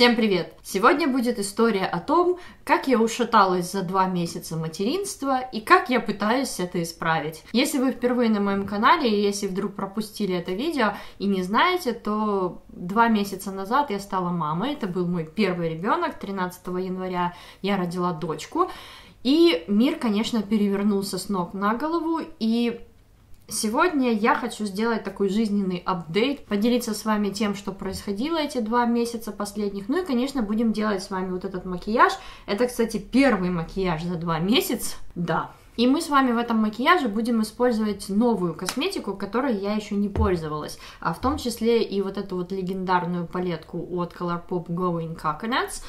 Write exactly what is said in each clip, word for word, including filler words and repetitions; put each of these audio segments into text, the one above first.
Всем привет! Сегодня будет история о том, как я ушаталась за два месяца материнства и как я пытаюсь это исправить. Если вы впервые на моем канале и если вдруг пропустили это видео и не знаете, то два месяца назад я стала мамой. Это был мой первый ребенок. тринадцатого января я родила дочку. И мир, конечно, перевернулся с ног на голову. И сегодня я хочу сделать такой жизненный апдейт, поделиться с вами тем, что происходило эти два месяца последних. Ну и, конечно, будем делать с вами вот этот макияж. Это, кстати, первый макияж за два месяца. Да. И мы с вами в этом макияже будем использовать новую косметику, которой я еще не пользовалась, а в том числе и вот эту вот легендарную палетку от Colourpop Going Coconuts.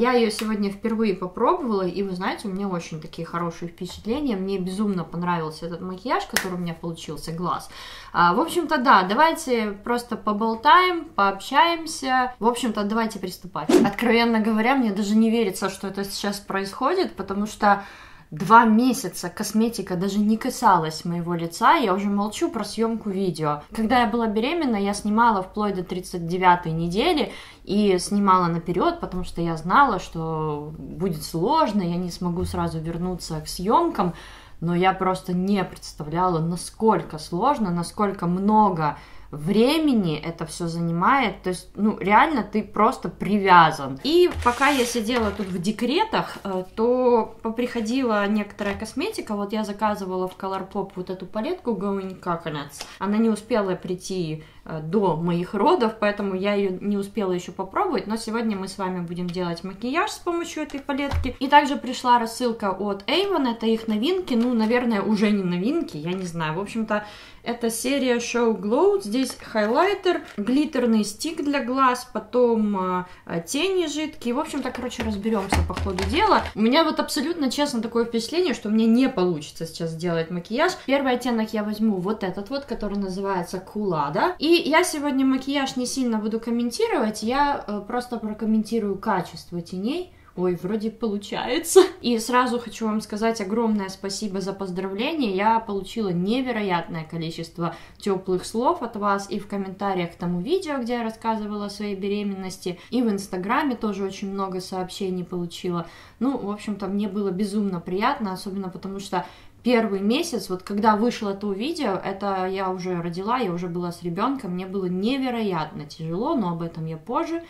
Я ее сегодня впервые попробовала, и вы знаете, у меня очень такие хорошие впечатления, мне безумно понравился этот макияж, который у меня получился, глаз. В общем-то, да, давайте просто поболтаем, пообщаемся, в общем-то, давайте приступать. Откровенно говоря, мне даже не верится, что это сейчас происходит, потому что Два месяца косметика даже не касалась моего лица, я уже молчу про съемку видео. Когда я была беременна, я снимала вплоть до тридцать девятой недели и снимала наперед, потому что я знала, что будет сложно, я не смогу сразу вернуться к съемкам, но я просто не представляла, насколько сложно, насколько много времени это все занимает, то есть, ну, реально ты просто привязан. И пока я сидела тут в декретах, то поприходила некоторая косметика, вот я заказывала в Colourpop вот эту палетку Going Coconuts, она не успела прийти до моих родов, поэтому я ее не успела еще попробовать, но сегодня мы с вами будем делать макияж с помощью этой палетки. И также пришла рассылка от Avon, это их новинки, ну, наверное, уже не новинки, я не знаю, в общем-то, это серия Show Glow, здесь хайлайтер, глиттерный стик для глаз, потом а, тени жидкие, в общем-то, короче, разберемся по ходу дела. У меня вот абсолютно честно такое впечатление, что мне не получится сейчас сделать макияж. Первый оттенок я возьму вот этот вот, который называется Kulada, и И я сегодня макияж не сильно буду комментировать, я просто прокомментирую качество теней. Ой, вроде получается. И сразу хочу вам сказать огромное спасибо за поздравления. Я получила невероятное количество теплых слов от вас и в комментариях к тому видео, где я рассказывала о своей беременности, и в Инстаграме тоже очень много сообщений получила. Ну, в общем-то, мне было безумно приятно, особенно потому что первый месяц, вот когда вышло то видео, это я уже родила, я уже была с ребенком, мне было невероятно тяжело, но об этом я позже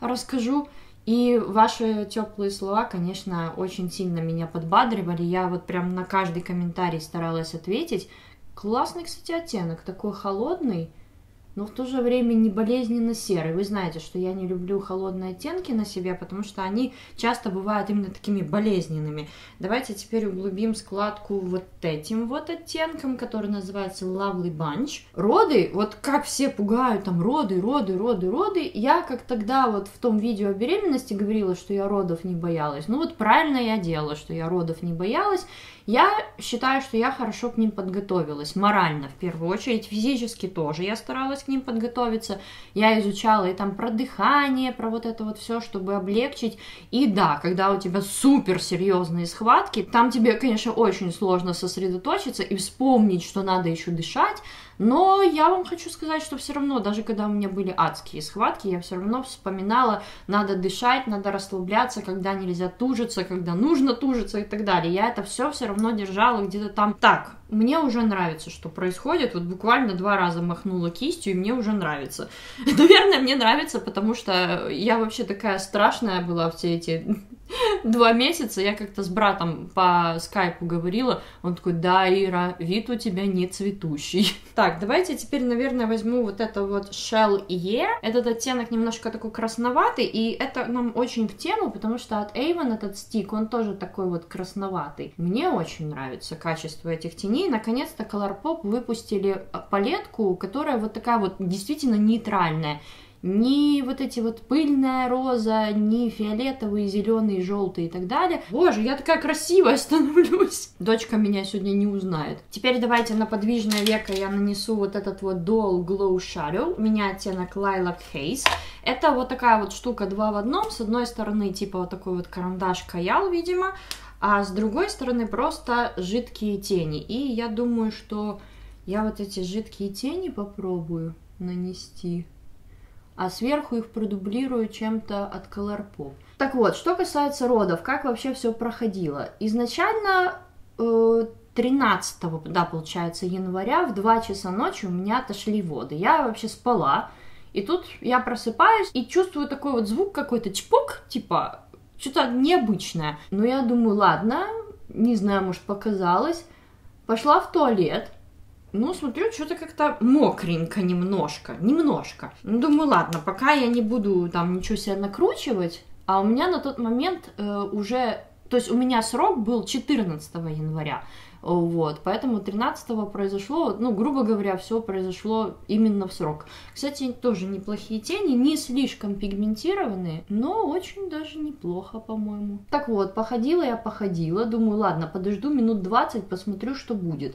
расскажу. И ваши теплые слова, конечно, очень сильно меня подбадривали, я вот прям на каждый комментарий старалась ответить. Классный, кстати, оттенок, такой холодный, но в то же время не болезненно серый. Вы знаете, что я не люблю холодные оттенки на себе, потому что они часто бывают именно такими болезненными. Давайте теперь углубим складку вот этим вот оттенком, который называется Lovely Bunch. Роды, вот как все пугают там роды, роды, роды, роды. Я как тогда вот в том видео о беременности говорила, что я родов не боялась. Ну вот правильно я делала, что я родов не боялась. Я считаю, что я хорошо к ним подготовилась, морально в первую очередь, физически тоже я старалась к ним подготовиться, я изучала и там про дыхание, про вот это вот все, чтобы облегчить, и да, когда у тебя супер серьезные схватки, там тебе, конечно, очень сложно сосредоточиться и вспомнить, что надо еще дышать, но я вам хочу сказать, что все равно, даже когда у меня были адские схватки, я все равно вспоминала, надо дышать, надо расслабляться, когда нельзя тужиться, когда нужно тужиться и так далее, я это все все равно равно держала где-то там. Так, мне уже нравится, что происходит. Вот буквально два раза махнула кистью, и мне уже нравится. Наверное, мне нравится, потому что я вообще такая страшная была все эти два месяца. Я как-то с братом по скайпу говорила. Он такой, да, Ира, вид у тебя не цветущий. Так, давайте теперь, наверное, возьму вот это вот Shell E. Этот оттенок немножко такой красноватый, и это нам очень в тему, потому что от Avon этот стик, он тоже такой вот красноватый. Мне очень очень нравится качество этих теней. Наконец-то Colourpop выпустили палетку, которая вот такая вот действительно нейтральная. Ни вот эти вот пыльная роза, ни фиолетовые, зеленые, желтые и так далее. Боже, я такая красивая становлюсь. Дочка меня сегодня не узнает. Теперь давайте на подвижное веко я нанесу вот этот вот Dual Glow Shadow. У меня оттенок Lilac Haze. Это вот такая вот штука два в одном. С одной стороны типа вот такой вот карандаш-каял, видимо. А с другой стороны просто жидкие тени. И я думаю, что я вот эти жидкие тени попробую нанести. а сверху их продублирую чем-то от Colourpop. Так вот, что касается родов, как вообще все проходило. Изначально тринадцатого, да, получается, января в два часа ночи у меня отошли воды. Я вообще спала, и тут я просыпаюсь и чувствую такой вот звук какой-то, чпок, типа, что-то необычное. Но я думаю, ладно, не знаю, может, показалось. Пошла в туалет. Ну, смотрю, что-то как-то мокренько немножко, немножко. Ну, думаю, ладно, пока я не буду там ничего себя накручивать, а у меня на тот момент э, уже... То есть у меня срок был четырнадцатого января, вот, поэтому тринадцатого произошло, ну, грубо говоря, все произошло именно в срок. Кстати, тоже неплохие тени, не слишком пигментированные, но очень даже неплохо, по-моему. Так вот, походила я, походила, думаю, ладно, подожду минут двадцать, посмотрю, что будет.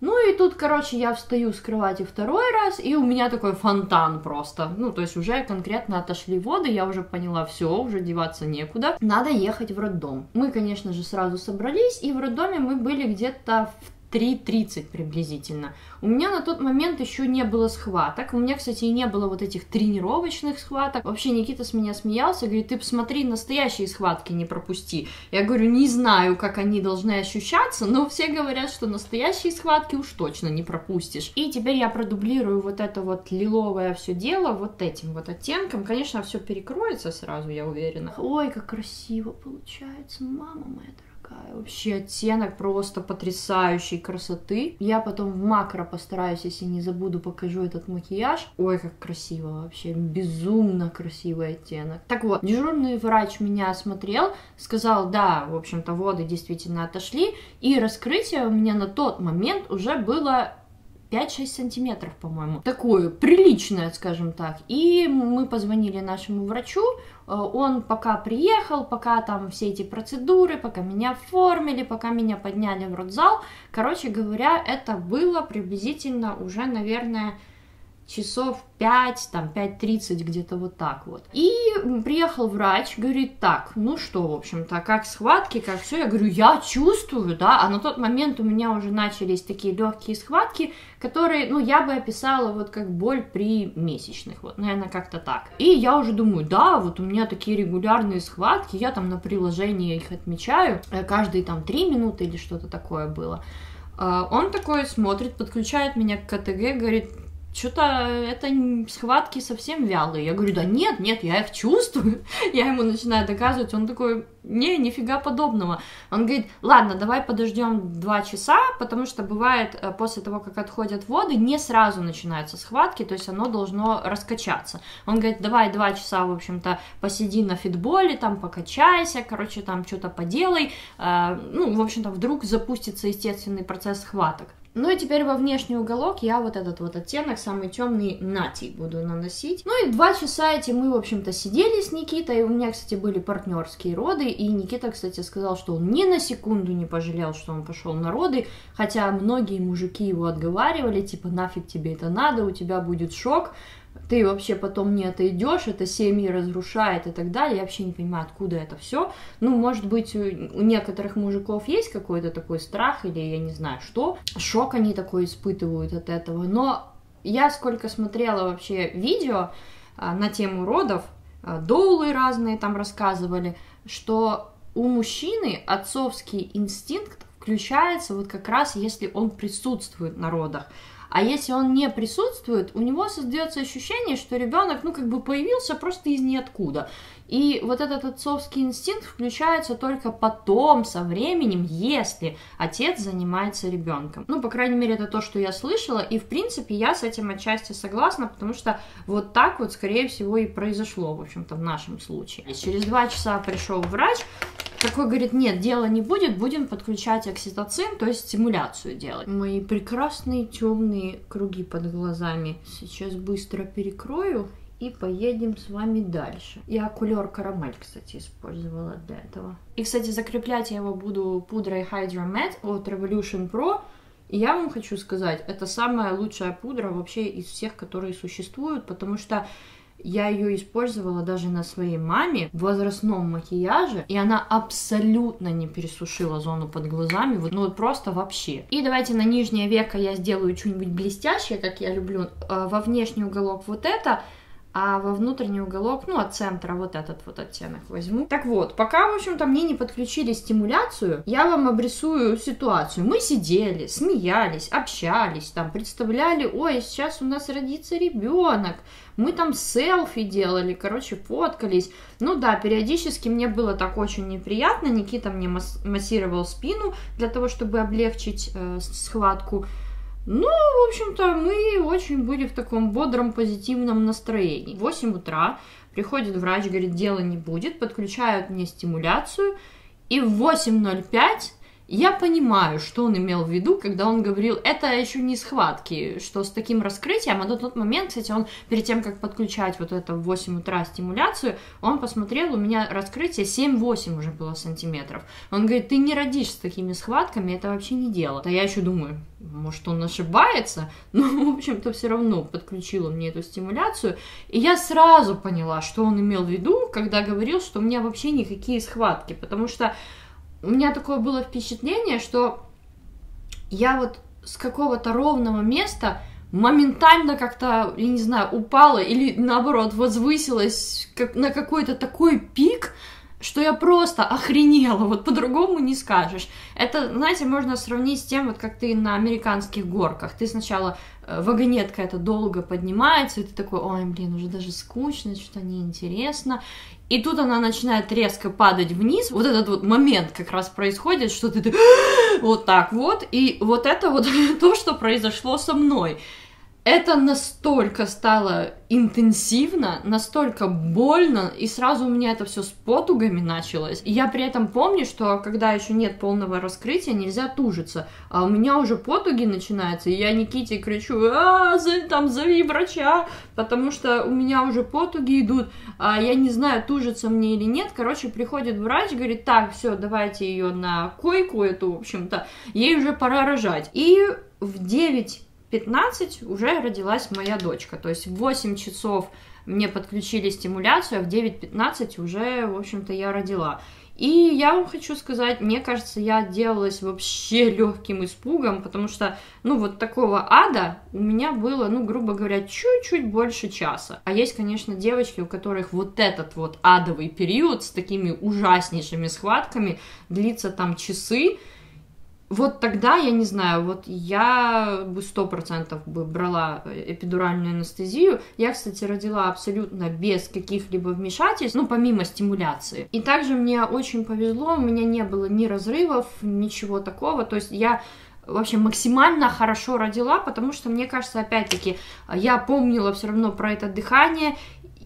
Ну и тут, короче, я встаю с кровати второй раз, и у меня такой фонтан просто. Ну, то есть уже конкретно отошли воды, я уже поняла, все, уже деваться некуда. Надо ехать в роддом. Мы, конечно же, сразу собрались, и в роддоме мы были где-то в три тридцать приблизительно. У меня на тот момент еще не было схваток. У меня, кстати, и не было вот этих тренировочных схваток. Вообще Никита с меня смеялся, говорит, ты посмотри, настоящие схватки не пропусти. Я говорю, не знаю, как они должны ощущаться, но все говорят, что настоящие схватки уж точно не пропустишь. И теперь я продублирую вот это вот лиловое все дело вот этим вот оттенком. Конечно, все перекроется сразу, я уверена. Ой, как красиво получается, мама моя дорогая. Вообще оттенок просто потрясающей красоты. Я потом в макро постараюсь, если не забуду, покажу этот макияж. Ой, как красиво вообще. Безумно красивый оттенок. Так вот, дежурный врач меня осмотрел, сказал, да, в общем-то, воды действительно отошли. И раскрытие у меня на тот момент уже было... пять-шесть сантиметров, по-моему. Такое приличное, скажем так. И мы позвонили нашему врачу. Он пока приехал, пока там все эти процедуры, пока меня оформили, пока меня подняли в родзал. Короче говоря, это было приблизительно уже, наверное, часов пять, там пять тридцать, где-то вот так вот. И приехал врач, говорит, так, ну что, в общем-то, как схватки, как все. Я говорю, я чувствую, да, а на тот момент у меня уже начались такие легкие схватки, которые, ну, я бы описала вот как боль при месячных, вот, наверное, как-то так. И я уже думаю, да, вот у меня такие регулярные схватки, я там на приложении их отмечаю, каждые там три минуты или что-то такое было. Он такой смотрит, подключает меня к КТГ, говорит, что-то это схватки совсем вялые. Я говорю, да нет, нет, я их чувствую. Я ему начинаю доказывать. Он такой, не, нифига подобного. Он говорит, ладно, давай подождем два часа, потому что бывает после того, как отходят воды, не сразу начинаются схватки, то есть оно должно раскачаться. Он говорит, давай два часа, в общем-то, посиди на фитболе, там покачайся, короче, там что-то поделай. Ну, в общем-то, вдруг запустится естественный процесс схваток. Ну и теперь во внешний уголок я вот этот вот оттенок, самый темный, нати, буду наносить. Ну и два часа эти мы, в общем-то, сидели с Никитой. У меня, кстати, были партнерские роды. И Никита, кстати, сказал, что он ни на секунду не пожалел, что он пошел на роды. Хотя многие мужики его отговаривали, типа, нафиг тебе это надо, у тебя будет шок. Ты вообще потом не отойдешь, это семьи разрушает и так далее. Я вообще не понимаю, откуда это все. Ну, может быть, у некоторых мужиков есть какой-то такой страх или я не знаю что. Шок они такой испытывают от этого. Но я сколько смотрела вообще видео на тему родов, доулы разные там рассказывали, что у мужчины отцовский инстинкт включается вот как раз, если он присутствует на родах. А если он не присутствует, у него создается ощущение, что ребенок, ну, как бы появился просто из ниоткуда. И вот этот отцовский инстинкт включается только потом, со временем, если отец занимается ребенком. Ну, по крайней мере, это то, что я слышала, и, в принципе, я с этим отчасти согласна, потому что вот так вот, скорее всего, и произошло, в общем-то, в нашем случае. Через два часа пришел врач, такой говорит, нет, дела не будет, будем подключать окситоцин, то есть стимуляцию делать. Мои прекрасные темные круги под глазами сейчас быстро перекрою. И поедем с вами дальше. Я кулер Caramel, кстати, использовала для этого. И, кстати, закреплять я его буду пудрой Hydro Matte от Revolution Pro. И я вам хочу сказать, это самая лучшая пудра вообще из всех, которые существуют, потому что я ее использовала даже на своей маме в возрастном макияже, и она абсолютно не пересушила зону под глазами, вот, ну вот просто вообще. И давайте на нижнее веко я сделаю что-нибудь блестящее, как я люблю, во внешний уголок вот это. а во внутренний уголок, ну, от центра вот этот вот оттенок возьму. Так вот, пока, в общем-то, мне не подключили стимуляцию, я вам обрисую ситуацию. Мы сидели, смеялись, общались, там, представляли, ой, сейчас у нас родится ребенок. Мы там селфи делали, короче, фоткались. Ну да, периодически мне было так очень неприятно. Никита мне массировал спину для того, чтобы облегчить э, схватку. Ну, в общем-то, мы очень были в таком бодром, позитивном настроении. В восемь утра приходит врач, говорит, дела не будет, подключают мне стимуляцию. И в восемь ноль пять я понимаю, что он имел в виду, когда он говорил, это еще не схватки, что с таким раскрытием. А на тот момент, кстати, он перед тем, как подключать вот это в восемь утра стимуляцию, он посмотрел, у меня раскрытие семь-восемь уже было сантиметров. Он говорит, ты не родишь с такими схватками, это вообще не дело. А я еще думаю, может, он ошибается, но, в общем-то, все равно подключила мне эту стимуляцию. И я сразу поняла, что он имел в виду, когда говорил, что у меня вообще никакие схватки, потому что у меня такое было впечатление, что я вот с какого-то ровного места моментально как-то, я не знаю, упала или наоборот возвысилась как на какой-то такой пик, что я просто охренела, вот по-другому не скажешь. Это, знаете, можно сравнить с тем, вот как ты на американских горках. Ты сначала э, вагонетка эта долго поднимается, и ты такой, ой, блин, уже даже скучно, что-то неинтересно. И тут она начинает резко падать вниз. Вот этот вот момент как раз происходит, что ты, ты вот так вот. И вот это вот то, что произошло со мной. Это настолько стало интенсивно, настолько больно, и сразу у меня это все с потугами началось. И я при этом помню, что когда еще нет полного раскрытия, нельзя тужиться. А у меня уже потуги начинаются, и я Никите кричу, а, там, зови врача, потому что у меня уже потуги идут, а я не знаю, тужится мне или нет. Короче, приходит врач, говорит, так, все, давайте ее на койку эту, в общем-то, ей уже пора рожать. И в девять пятнадцать уже родилась моя дочка, то есть в восемь часов мне подключили стимуляцию, а в девять пятнадцать уже, в общем-то, я родила. И я вам хочу сказать, мне кажется, я отделалась вообще легким испугом, потому что, ну, вот такого ада у меня было, ну, грубо говоря, чуть-чуть больше часа. А есть, конечно, девочки, у которых вот этот вот адовый период с такими ужаснейшими схватками длится там часы. Вот тогда, я не знаю, вот я бы сто процентов бы брала эпидуральную анестезию. Я, кстати, родила абсолютно без каких-либо вмешательств, ну, помимо стимуляции. И также мне очень повезло, у меня не было ни разрывов, ничего такого, то есть я вообще максимально хорошо родила, потому что, мне кажется, опять-таки, я помнила все равно про это дыхание.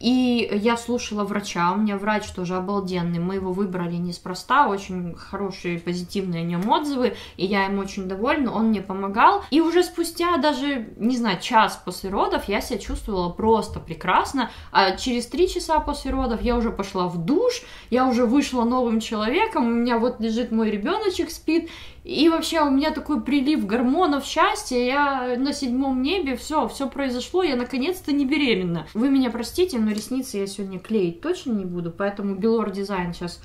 И я слушала врача, у меня врач тоже обалденный, мы его выбрали неспроста, очень хорошие позитивные о нем отзывы, и я им очень довольна, он мне помогал. И уже спустя даже, не знаю, час после родов я себя чувствовала просто прекрасно, а через три часа после родов я уже пошла в душ, я уже вышла новым человеком, у меня вот лежит мой ребеночек, спит, и вообще у меня такой прилив гормонов счастья, я на седьмом небе, все, все произошло, я наконец-то не беременна. Вы меня простите, но ресницы я сегодня клеить точно не буду, поэтому Белор Дизайн сейчас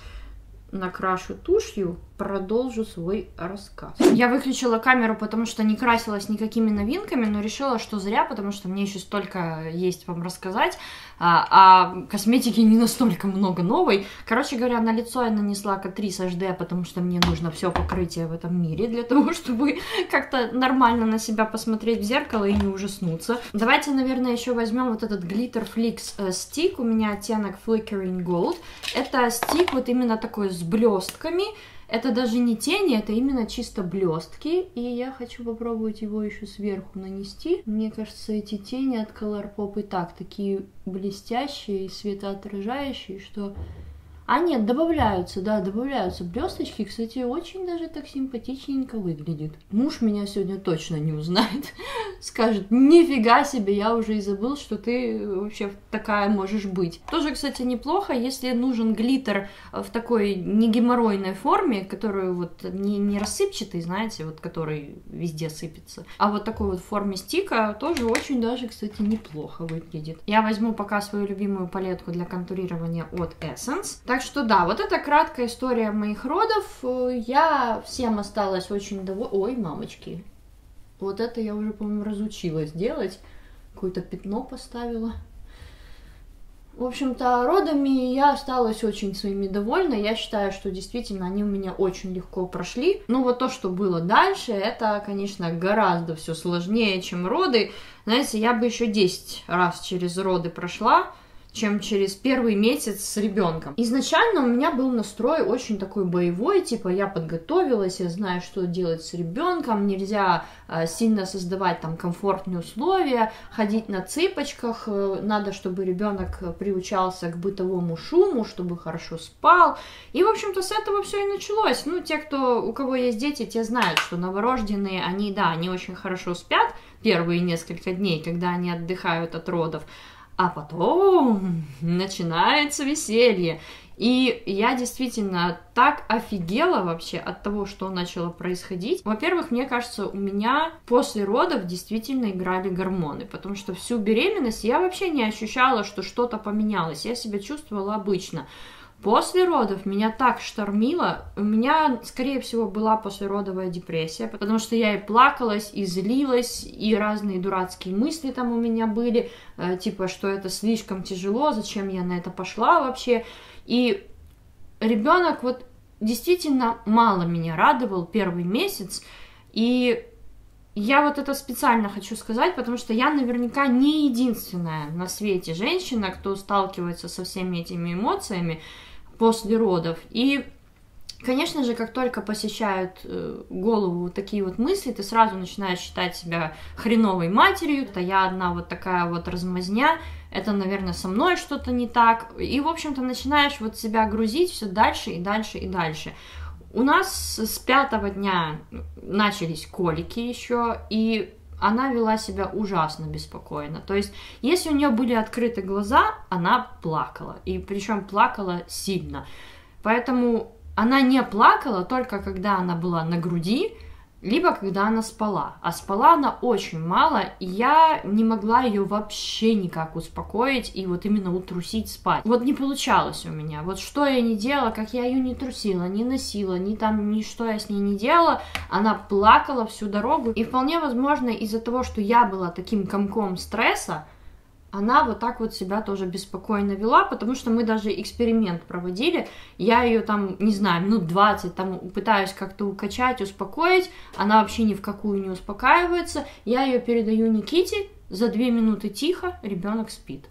накрашу тушью, продолжу свой рассказ. Я выключила камеру, потому что не красилась никакими новинками, но решила, что зря, потому что мне еще столько есть вам рассказать, а, а косметики не настолько много новой. Короче говоря, на лицо я нанесла Catrice эйч ди, потому что мне нужно все покрытие в этом мире для того, чтобы как-то нормально на себя посмотреть в зеркало и не ужаснуться. Давайте, наверное, еще возьмем вот этот Glitter Flix Stick, у меня оттенок Flickering Gold. Это стик вот именно такой с блестками. Это даже не тени, это именно чисто блестки. И я хочу попробовать его еще сверху нанести. Мне кажется, эти тени от Colourpop и так такие блестящие, светоотражающие, что... А нет, добавляются, да, добавляются блесточки. Кстати, очень даже так симпатичненько выглядит. Муж меня сегодня точно не узнает. Скажет, нифига себе, я уже и забыл, что ты вообще такая можешь быть. Тоже, кстати, неплохо, если нужен глиттер в такой негеморройной форме, которую вот не, не рассыпчатый, знаете, вот который везде сыпется. А вот такой вот в форме стика тоже очень даже, кстати, неплохо выглядит. Я возьму пока свою любимую палетку для контурирования от Essence. Так что да, вот это краткая история моих родов. Я всем осталась очень довольна. Ой, мамочки, вот это я уже, по-моему, разучилась делать. Какое-то пятно поставила. В общем-то, родами я осталась очень своими довольна. Я считаю, что действительно они у меня очень легко прошли. Ну вот то, что было дальше, это, конечно, гораздо все сложнее, чем роды. Знаете, я бы еще десять раз через роды прошла, чем через первый месяц с ребенком. Изначально у меня был настрой очень такой боевой, типа я подготовилась, я знаю, что делать с ребенком, нельзя сильно создавать там комфортные условия, ходить на цыпочках, надо, чтобы ребенок приучался к бытовому шуму, чтобы хорошо спал. И, в общем-то, с этого все и началось. Ну, те, кто, у кого есть дети, те знают, что новорожденные, они, да, они очень хорошо спят первые несколько дней, когда они отдыхают от родов. А потом начинается веселье. И я действительно так офигела вообще от того, что начало происходить. Во-первых, мне кажется, у меня после родов действительно играли гормоны, потому что всю беременность я вообще не ощущала, что что-то поменялось. Я себя чувствовала обычно. После родов меня так штормило, у меня, скорее всего, была послеродовая депрессия, потому что я и плакалась, и злилась, и разные дурацкие мысли там у меня были, типа, что это слишком тяжело, зачем я на это пошла вообще. И ребенок вот действительно мало меня радовал первый месяц, и... Я вот это специально хочу сказать, потому что я наверняка не единственная на свете женщина, кто сталкивается со всеми этими эмоциями после родов. И, конечно же, как только посещают голову такие вот мысли, ты сразу начинаешь считать себя хреновой матерью. Это я одна вот такая вот размазня, это, наверное, со мной что-то не так. И, в общем-то, начинаешь вот себя грузить все дальше и дальше и дальше. У нас с пятого дня начались колики еще, и она вела себя ужасно беспокойно. То есть, если у нее были открыты глаза, она плакала, и причем плакала сильно. Поэтому она не плакала только когда она была на груди, либо когда она спала. А спала она очень мало, и я не могла ее вообще никак успокоить и вот именно утрусить спать. Вот не получалось у меня. Вот что я не делала, как я ее не трусила, не носила, ни там, ни что я с ней не делала, она плакала всю дорогу. И вполне возможно, из-за того, что я была таким комком стресса, она вот так вот себя тоже беспокойно вела, потому что мы даже эксперимент проводили. Я ее там, не знаю, минут двадцать там пытаюсь как-то укачать, успокоить. Она вообще ни в какую не успокаивается. Я ее передаю Никите, за две минуты тихо, ребенок спит.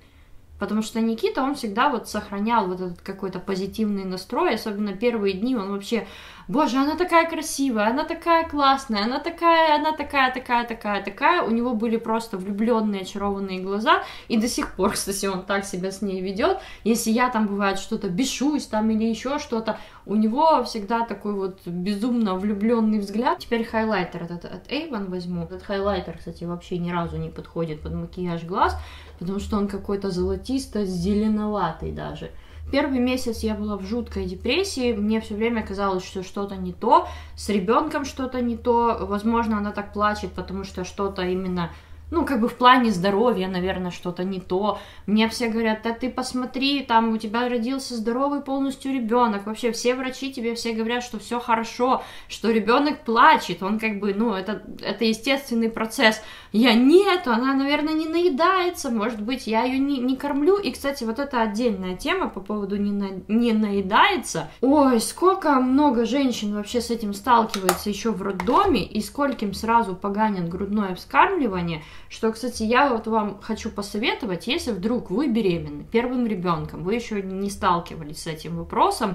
Потому что Никита, он всегда вот сохранял вот этот какой-то позитивный настрой, особенно первые дни, он вообще, боже, она такая красивая, она такая классная, она такая, она такая, такая, такая, такая. У него были просто влюбленные, очарованные глаза, и до сих пор, кстати, он так себя с ней ведет. Если я там, бывает, что-то бешусь там или еще что-то, у него всегда такой вот безумно влюбленный взгляд. Теперь хайлайтер этот от Avon возьму. Этот хайлайтер, кстати, вообще ни разу не подходит под макияж глаз, потому что он какой-то золотисто-зеленоватый даже. Первый месяц я была в жуткой депрессии, мне все время казалось, что что-то не то, с ребенком что-то не то, возможно, она так плачет, потому что что-то именно... Ну, как бы в плане здоровья, наверное, что-то не то. Мне все говорят, да ты посмотри, там у тебя родился здоровый полностью ребенок. Вообще все врачи тебе все говорят, что все хорошо, что ребенок плачет. Он как бы, ну, это, это естественный процесс. Я нет, она, наверное, не наедается. Может быть, я ее не, не кормлю. И, кстати, вот это отдельная тема по поводу не, на, не наедается. Ой, сколько много женщин вообще с этим сталкивается еще в роддоме, и скольким сразу поганят грудное вскармливание. Что, кстати, я вот вам хочу посоветовать, если вдруг вы беременны первым ребенком, вы еще не сталкивались с этим вопросом,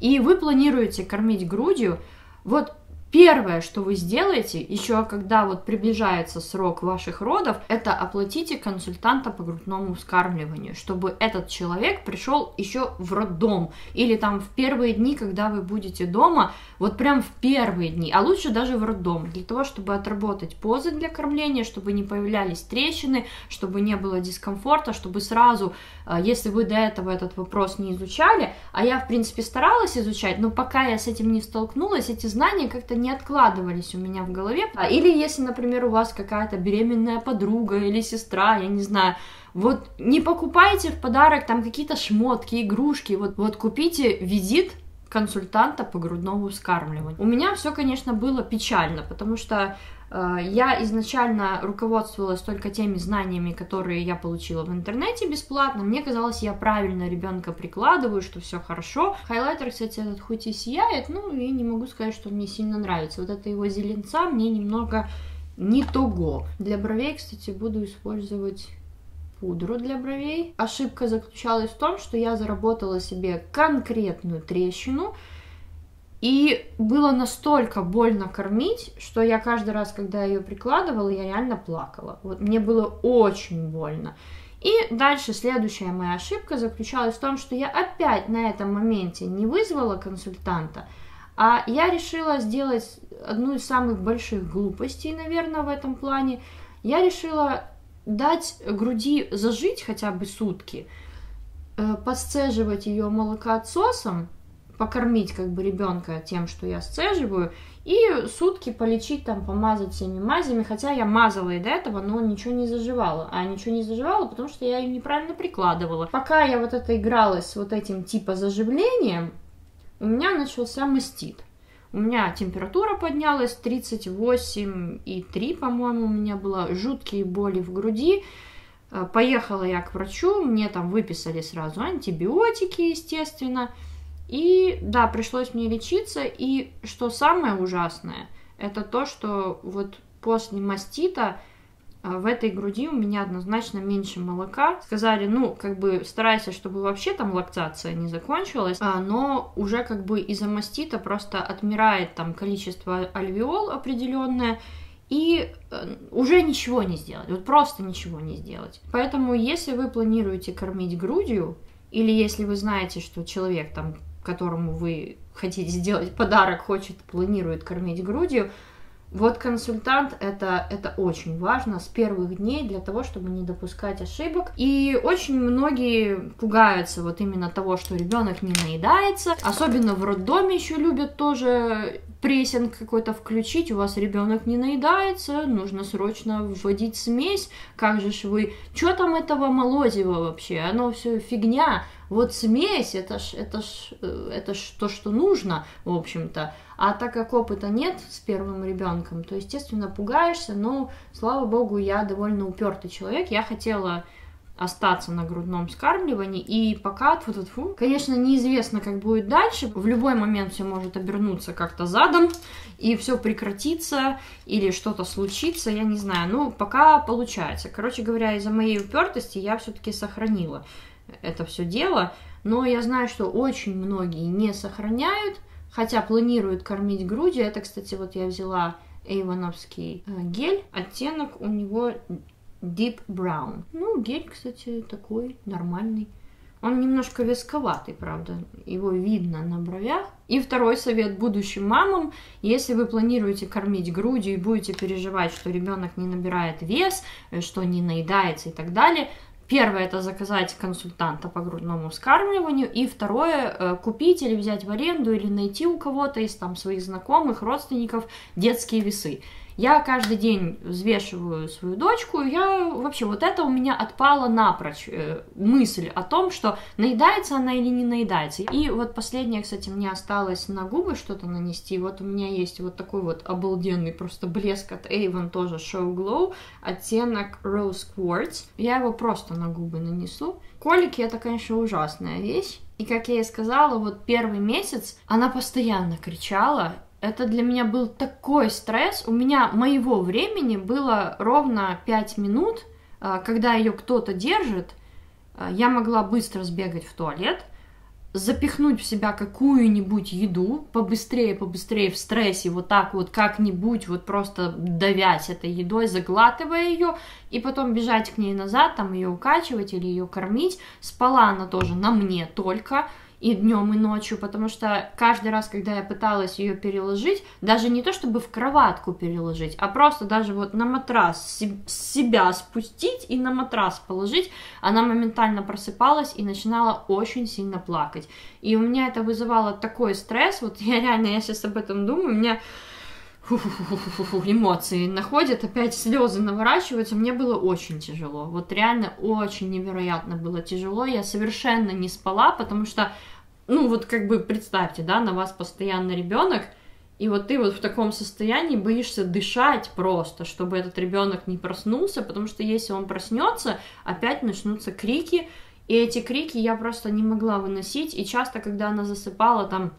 и вы планируете кормить грудью, вот первое, что вы сделаете, еще когда вот приближается срок ваших родов, это оплатите консультанта по грудному вскармливанию, чтобы этот человек пришел еще в роддом, или там в первые дни, когда вы будете дома, вот прям в первые дни, а лучше даже в роддом, для того, чтобы отработать позы для кормления, чтобы не появлялись трещины, чтобы не было дискомфорта, чтобы сразу, если вы до этого этот вопрос не изучали, а я, в принципе, старалась изучать, но пока я с этим не столкнулась, эти знания как-то не откладывались у меня в голове. Или если, например, у вас какая-то беременная подруга или сестра, я не знаю, вот не покупайте в подарок там какие-то шмотки, игрушки, вот, вот купите визит консультанта по грудному вскармливанию. У меня все, конечно, было печально, потому что э, я изначально руководствовалась только теми знаниями, которые я получила в интернете бесплатно. Мне казалось, я правильно ребенка прикладываю, что все хорошо. Хайлайтер, кстати, этот хоть и сияет, ну и не могу сказать, что мне сильно нравится. Вот это его зеленца мне немного не того. Для бровей, кстати, буду использовать пудру для бровей. Ошибка заключалась в том, что я заработала себе конкретную трещину, и было настолько больно кормить, что я каждый раз, когда ее прикладывала, я реально плакала. Вот мне было очень больно. И дальше следующая моя ошибка заключалась в том, что я опять на этом моменте не вызвала консультанта, а я решила сделать одну из самых больших глупостей, наверное, в этом плане. Я решила дать груди зажить хотя бы сутки, подсцеживать ее молокоотсосом, покормить как бы ребенка тем, что я сцеживаю, и сутки полечить там, помазать всеми мазями, хотя я мазала и до этого, но ничего не заживало, а ничего не заживало, потому что я ее неправильно прикладывала. Пока я вот это игралась с вот этим типа заживлением, у меня начался мастит. У меня температура поднялась, тридцать восемь и три, по-моему, у меня было жуткие боли в груди. Поехала я к врачу, мне там выписали сразу антибиотики, естественно. И да, пришлось мне лечиться. И что самое ужасное, это то, что вот после мастита в этой груди у меня однозначно меньше молока. Сказали, ну, как бы старайся, чтобы вообще там лактация не закончилась, но уже как бы из-за мастита просто отмирает там количество альвеол определенное, и уже ничего не сделать, вот просто ничего не сделать. Поэтому если вы планируете кормить грудью, или если вы знаете, что человек там, которому вы хотите сделать подарок, хочет, планирует кормить грудью, вот консультант, это, это очень важно с первых дней для того, чтобы не допускать ошибок. И очень многие пугаются вот именно того, что ребенок не наедается. Особенно в роддоме еще любят тоже прессинг какой-то включить. У вас ребенок не наедается, нужно срочно вводить смесь. Как же ж вы, что там этого молозива вообще? Оно все фигня. Вот смесь, это ж, это ж, это ж то, что нужно, в общем-то. А так как опыта нет с первым ребенком, то, естественно, пугаешься, но, слава богу, я довольно упертый человек, я хотела остаться на грудном вскармливании, и пока, тьфу-тьфу-тьфу, конечно, неизвестно, как будет дальше, в любой момент все может обернуться как-то задом, и все прекратится, или что-то случится, я не знаю, ну, пока получается. Короче говоря, из-за моей упертости я все-таки сохранила это все дело, но я знаю, что очень многие не сохраняют, хотя планируют кормить грудью. Это, кстати, вот я взяла эйвоновский гель. Оттенок у него Deep Brown. Ну, гель, кстати, такой нормальный. Он немножко вязковатый, правда. Его видно на бровях. И второй совет будущим мамам. Если вы планируете кормить грудью и будете переживать, что ребенок не набирает вес, что не наедается и так далее, первое – это заказать консультанта по грудному вскармливанию, и второе – купить или взять в аренду, или найти у кого-то из там своих знакомых, родственников детские весы. Я каждый день взвешиваю свою дочку, я вообще, вот это у меня отпала напрочь э, мысль о том, что наедается она или не наедается. И вот последнее, кстати, мне осталось на губы что-то нанести. Вот у меня есть вот такой вот обалденный просто блеск от Avon, тоже Show Glow, оттенок Rose Quartz. Я его просто на губы нанесу. Колики — это, конечно, ужасная вещь. И, как я и сказала, вот первый месяц она постоянно кричала. Это для меня был такой стресс. У меня моего времени было ровно пять минут, когда ее кто-то держит. Я могла быстро сбегать в туалет, запихнуть в себя какую-нибудь еду, побыстрее, побыстрее в стрессе, вот так вот как-нибудь, вот просто давясь этой едой, заглатывая ее, и потом бежать к ней назад, там ее укачивать или ее кормить. Спала она тоже на мне только, и днем, и ночью, потому что каждый раз, когда я пыталась ее переложить, даже не то чтобы в кроватку переложить, а просто даже вот на матрас себя спустить и на матрас положить, она моментально просыпалась и начинала очень сильно плакать. И у меня это вызывало такой стресс, вот я реально, я сейчас об этом думаю, у меня фу-фу-фу-фу-фу, эмоции находят, опять слезы наворачиваются, мне было очень тяжело, вот реально очень невероятно было тяжело, я совершенно не спала, потому что ну вот как бы представьте, да, на вас постоянно ребенок, и вот ты вот в таком состоянии боишься дышать просто, чтобы этот ребенок не проснулся, потому что если он проснется, опять начнутся крики, и эти крики я просто не могла выносить, и часто, когда она засыпала там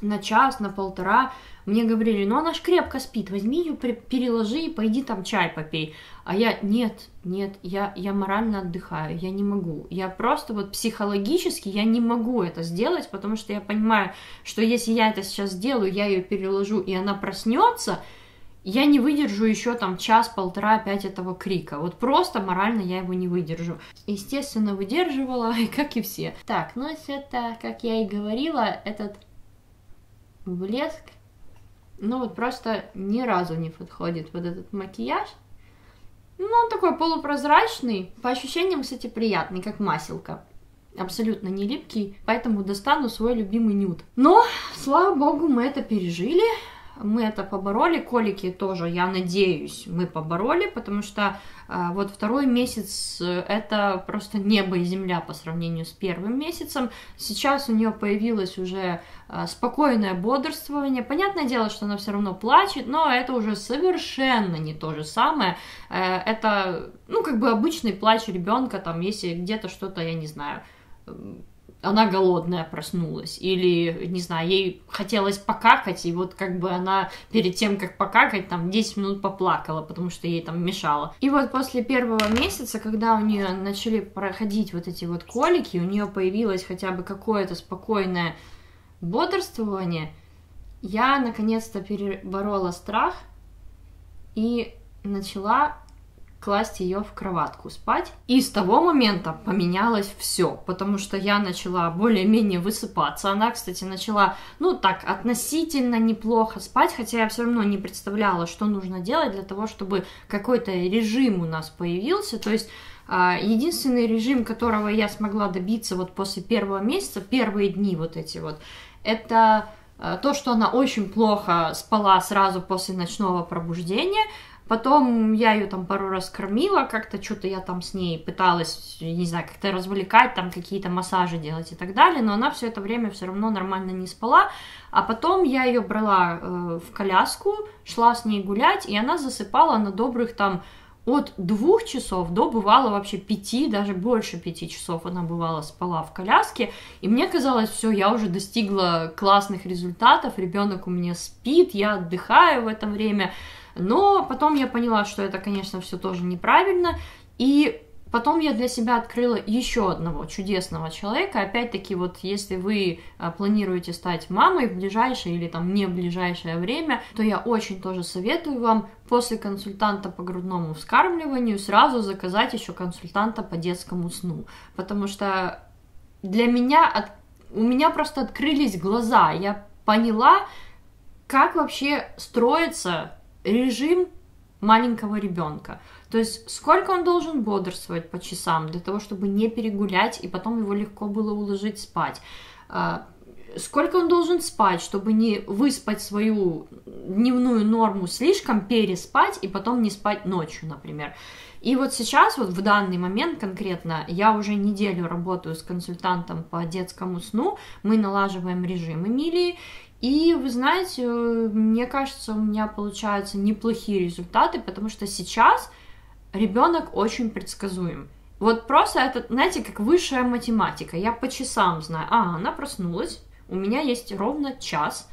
на час, на полтора, мне говорили: ну она ж крепко спит, возьми ее, переложи и пойди там чай попей. А я: нет, нет, я, я морально отдыхаю, я не могу. Я просто вот психологически я не могу это сделать, потому что я понимаю, что если я это сейчас сделаю, я ее переложу, и она проснется, я не выдержу еще там час-полтора опять этого крика. Вот просто морально я его не выдержу. Естественно, выдерживала, как и все. Так, ну это, как я и говорила, этот блеск, ну вот просто ни разу не подходит вот этот макияж. Ну он такой полупрозрачный, по ощущениям, кстати, приятный, как маселка. Абсолютно не липкий, поэтому достану свой любимый нюд. Но, слава богу, мы это пережили, мы это побороли, колики тоже, я надеюсь, мы побороли, потому что а, вот второй месяц это просто небо и земля по сравнению с первым месяцем. Сейчас у нее появилось уже а, спокойное бодрствование. Понятное дело, что она все равно плачет, но это уже совершенно не то же самое. А, это, ну, как бы обычный плач ребенка, там, если где-то что-то, я не знаю, она голодная проснулась, или, не знаю, ей хотелось покакать, и вот как бы она перед тем, как покакать, там десять минут поплакала, потому что ей там мешало. И вот после первого месяца, когда у нее начали проходить вот эти вот колики, у нее появилось хотя бы какое-то спокойное бодрствование, я наконец-то переборола страх и начала класть ее в кроватку спать. И с того момента поменялось все, потому что я начала более-менее высыпаться. Она, кстати, начала, ну так, относительно неплохо спать, хотя я все равно не представляла, что нужно делать для того, чтобы какой-то режим у нас появился. То есть единственный режим, которого я смогла добиться вот после первого месяца, первые дни вот эти вот, это то, что она очень плохо спала сразу после ночного пробуждения. Потом я ее там пару раз кормила, как-то что-то я там с ней пыталась, не знаю, как-то развлекать, там какие-то массажи делать и так далее, но она все это время все равно нормально не спала. А потом я ее брала э, в коляску, шла с ней гулять, и она засыпала на добрых там от двух часов до, бывало, вообще пяти, даже больше пяти часов она, бывало, спала в коляске. И мне казалось, все, я уже достигла классных результатов, ребенок у меня спит, я отдыхаю в это время. Но потом я поняла, что это, конечно, все тоже неправильно. И потом я для себя открыла еще одного чудесного человека. Опять-таки, вот если вы планируете стать мамой в ближайшее или там не ближайшее время, то я очень тоже советую вам после консультанта по грудному вскармливанию сразу заказать еще консультанта по детскому сну. Потому что для меня, от... у меня просто открылись глаза. Я поняла, как вообще строится режим маленького ребенка. То есть сколько он должен бодрствовать по часам для того, чтобы не перегулять, и потом его легко было уложить спать. Сколько он должен спать, чтобы не выспать свою дневную норму слишком, переспать и потом не спать ночью, например. И вот сейчас, вот в данный момент конкретно, я уже неделю работаю с консультантом по детскому сну, мы налаживаем режим Эмилии, и вы знаете, мне кажется, у меня получаются неплохие результаты, потому что сейчас ребенок очень предсказуем. Вот просто это, знаете, как высшая математика, я по часам знаю, а, она проснулась, у меня есть ровно час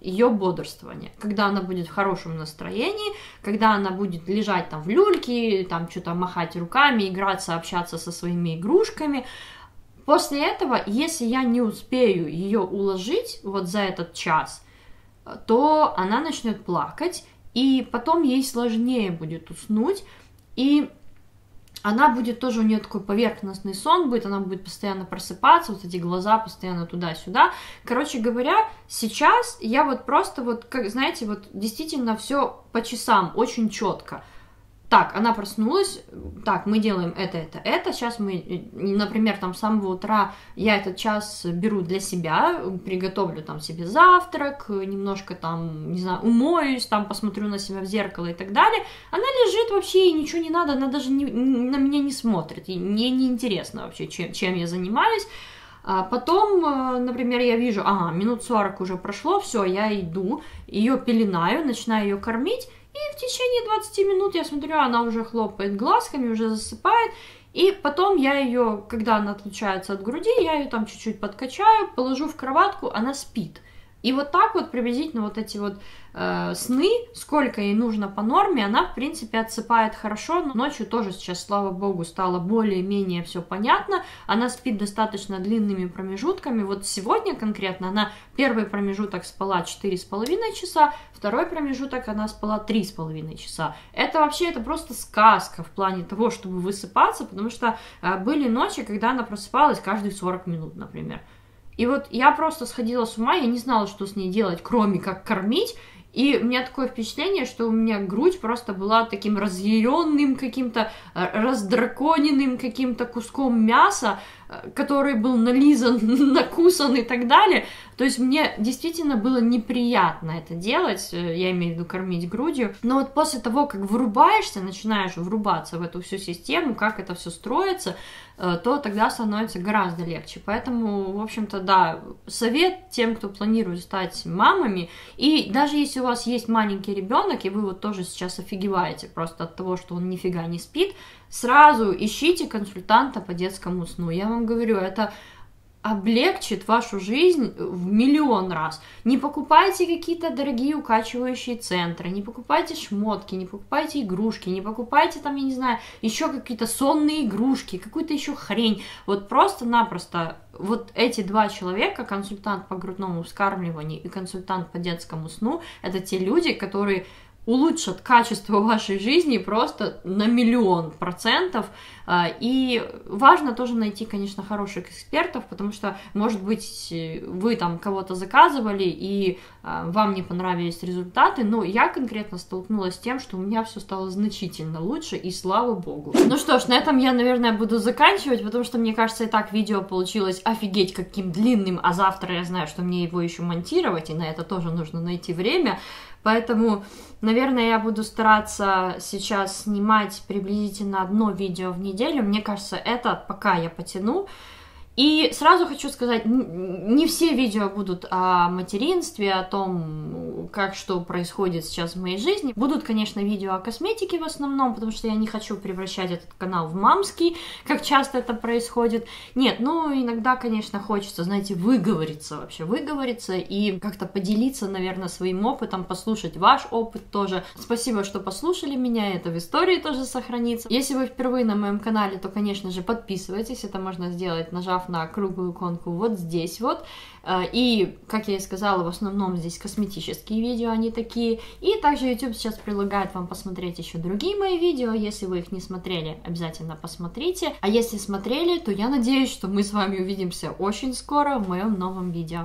ее бодрствования, когда она будет в хорошем настроении, когда она будет лежать там в люльке, там что-то махать руками, играться, общаться со своими игрушками. После этого, если я не успею ее уложить вот за этот час, то она начнет плакать, и потом ей сложнее будет уснуть, и она будет тоже, у нее такой поверхностный сон будет, она будет постоянно просыпаться, вот эти глаза постоянно туда-сюда. Короче говоря, сейчас я вот просто вот, как знаете, вот действительно все по часам, очень четко. Так, она проснулась, так, мы делаем это, это, это, сейчас мы, например, там с самого утра я этот час беру для себя, приготовлю там себе завтрак, немножко там, не знаю, умоюсь, там посмотрю на себя в зеркало и так далее, она лежит вообще, и ничего не надо, она даже не, на меня не смотрит, ей не, не интересно вообще, чем, чем я занимаюсь. Потом, например, я вижу, ага, минут сорок уже прошло, все, я иду, ее пеленаю, начинаю ее кормить, и в течение двадцати минут я смотрю, она уже хлопает глазками, уже засыпает, и потом я ее, когда она отлучается от груди, я ее там чуть-чуть подкачаю, положу в кроватку, она спит. И вот так вот приблизительно вот эти вот э, сны, сколько ей нужно по норме, она, в принципе, отсыпает хорошо. Но ночью тоже сейчас, слава богу, стало более-менее все понятно. Она спит достаточно длинными промежутками. Вот сегодня конкретно она первый промежуток спала четыре с половиной часа, второй промежуток она спала три с половиной часа. Это вообще, это просто сказка в плане того, чтобы высыпаться, потому что э, были ночи, когда она просыпалась каждые сорок минут, например. И вот я просто сходила с ума, я не знала, что с ней делать, кроме как кормить, и у меня такое впечатление, что у меня грудь просто была таким разъяренным каким-то, раздраконенным каким-то куском мяса, который был нализан, накусан и так далее. То есть мне действительно было неприятно это делать, я имею в виду кормить грудью. Но вот после того, как врубаешься, начинаешь врубаться в эту всю систему, как это все строится, то тогда становится гораздо легче. Поэтому, в общем-то, да, совет тем, кто планирует стать мамами. И даже если у вас есть маленький ребенок, и вы вот тоже сейчас офигеваете просто от того, что он нифига не спит, сразу ищите консультанта по детскому сну. Я вам говорю, это облегчит вашу жизнь в миллион раз. Не покупайте какие-то дорогие укачивающие центры, не покупайте шмотки, не покупайте игрушки, не покупайте там, я не знаю, еще какие-то сонные игрушки, какую-то еще хрень. Вот просто-напросто вот эти два человека, консультант по грудному вскармливанию и консультант по детскому сну, это те люди, которые улучшат качество вашей жизни просто на миллион процентов. И важно тоже найти, конечно, хороших экспертов, потому что, может быть, вы там кого-то заказывали, и вам не понравились результаты, но я конкретно столкнулась с тем, что у меня все стало значительно лучше, и слава богу. Ну что ж, на этом я, наверное, буду заканчивать, потому что, мне кажется, и так видео получилось офигеть каким длинным, а завтра я знаю, что мне его еще монтировать, и на это тоже нужно найти время. Поэтому, наверное, я буду стараться сейчас снимать приблизительно одно видео в неделю. Мне кажется, это пока я потяну. И сразу хочу сказать, не все видео будут о материнстве, о том, как что происходит сейчас в моей жизни. Будут, конечно, видео о косметике в основном, потому что я не хочу превращать этот канал в мамский, как часто это происходит. Нет, ну иногда, конечно, хочется, знаете, выговориться вообще, выговориться и как-то поделиться, наверное, своим опытом, послушать ваш опыт тоже. Спасибо, что послушали меня, это в истории тоже сохранится. Если вы впервые на моем канале, то, конечно же, подписывайтесь, это можно сделать, нажав на круглую иконку вот здесь вот. И, как я и сказала, в основном здесь косметические видео, они такие. И также YouTube сейчас предлагает вам посмотреть еще другие мои видео. Если вы их не смотрели, обязательно посмотрите. А если смотрели, то я надеюсь, что мы с вами увидимся очень скоро в моем новом видео.